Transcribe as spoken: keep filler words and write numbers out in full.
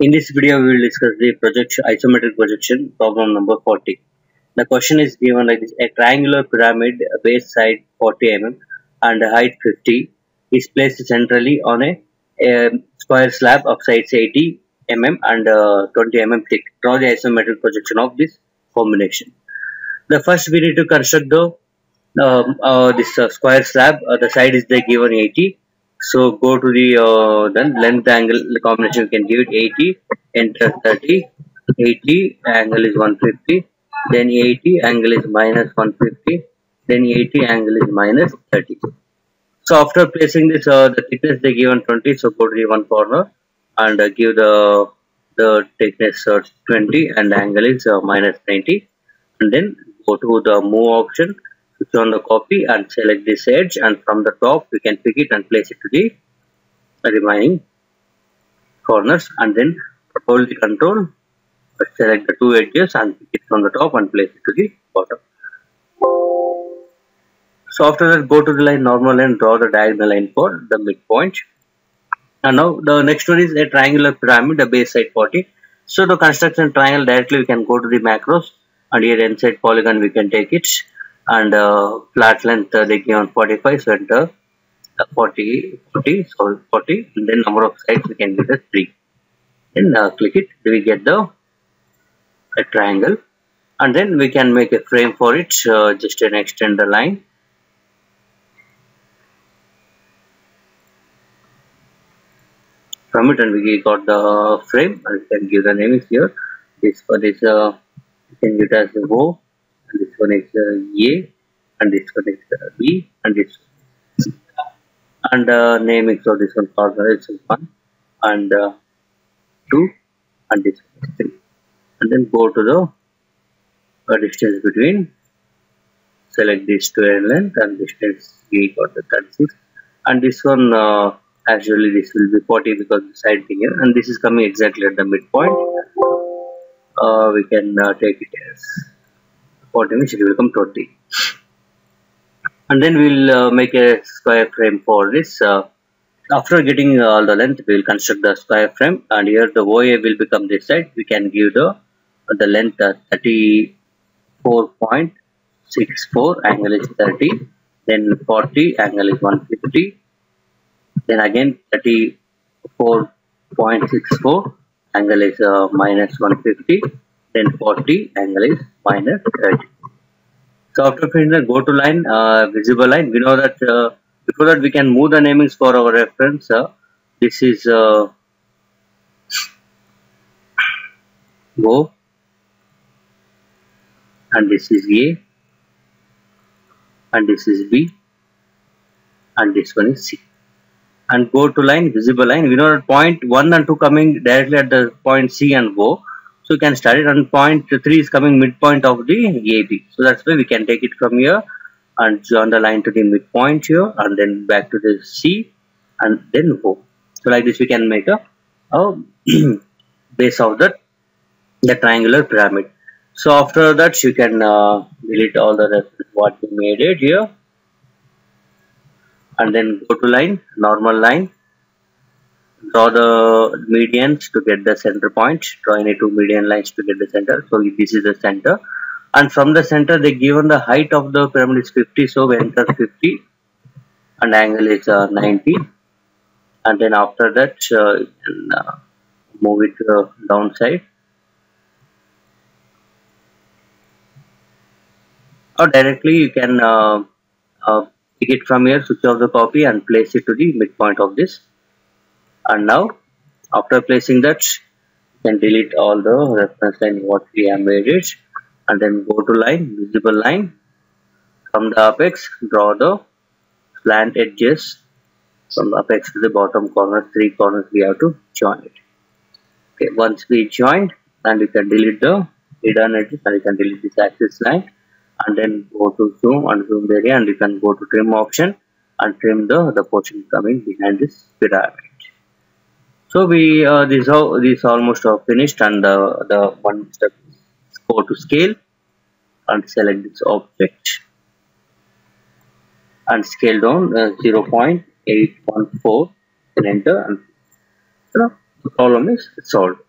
In this video, we will discuss the projection, isometric projection problem number forty. The question is given like this: a triangular pyramid, base side forty millimeters and height fifty, is placed centrally on a, a square slab of sides eighty millimeters and uh, twenty millimeters thick. Draw the isometric projection of this combination. The first we need to construct the um, uh, this uh, square slab. Uh, the side is the given eighty. So go to the uh, then length angle the combination we can give it eighty, enter thirty, eighty angle is one fifty, then eighty angle is minus one fifty, then eighty angle is minus thirty. So after placing this uh, the thickness they given twenty, so go to the one corner and uh, give the the thickness uh, twenty and angle is uh, minus ninety, and then go to the move option. Click on the copy and select this edge, and from the top we can pick it and place it to the remaining corners, and then hold the control, select the two edges and pick it from the top and place it to the bottom. So after that, go to the line normal and draw the diagonal line for the midpoint. And now the next one is a triangular pyramid, the base side forty. So the construction triangle directly we can go to the macros, and here inside polygon we can take it. And uh, flat length uh, they given forty-five, so enter uh, forty, forty, so forty, and then number of sides we can get as three. Then uh, click it, we get the a triangle, and then we can make a frame for it, uh, just an extend the line. From it, and we got the frame, and we can give the name here. This for this, uh, we can give it as a bow. And this one is uh, A, and this one is uh, B, and this one. And uh, name is so this one corner is one, and uh, two, and this one is three. And then go to the uh, distance between. Select this square length and distance A got the thirty-six. And this one uh, actually this will be forty because the side thing here, and this is coming exactly at the midpoint. Uh, we can uh, take it as forty, it will become twenty, and then we'll uh, make a square frame for this. Uh, after getting all uh, the length, we will construct the square frame, and here the O A will become this side. We can give the uh, the length uh, thirty-four point six four, angle is thirty, then forty, angle is one fifty, then again thirty-four point six four, angle is uh, minus one fifty. Then forty, angle is minus thirty. So after finishing, go to line, uh, visible line. We know that uh, before that we can move the namings for our reference. Uh, this is uh, Go, and this is A, and this is B, and this one is C. And go to line, visible line. We know that point one and two coming directly at the point C and Go. So you can start it on point three is coming midpoint of the A B. So that's why we can take it from here and join the line to the midpoint here, and then back to the C and then O. So like this we can make a, a base of that the triangular pyramid. So after that you can uh, delete all the reference what we made it here, and then go to line, normal line. Draw the medians to get the center point. Draw any two median lines to get the center. So this is the center, and from the center they given the height of the pyramid is fifty. So we enter fifty, and angle is uh, ninety. And then after that, uh, you can uh, move it uh, downside, or directly you can uh, uh, pick it from here, switch off the copy, and place it to the midpoint of this. And now, after placing that, you can delete all the reference line what we have made it, and then go to line, visible line. From the apex, draw the slant edges from the apex to the bottom corner. Three corners we have to join it. Okay, once we joined, and you can delete the hidden edges, and you can delete this axis line, and then go to zoom and zoom area, and you can go to trim option and trim the the portion coming behind this pyramid. So we uh, this how this almost are finished, and the the one step is go to scale and select this object and scale down uh, zero point eight one four, then enter, and you know, the problem is solved.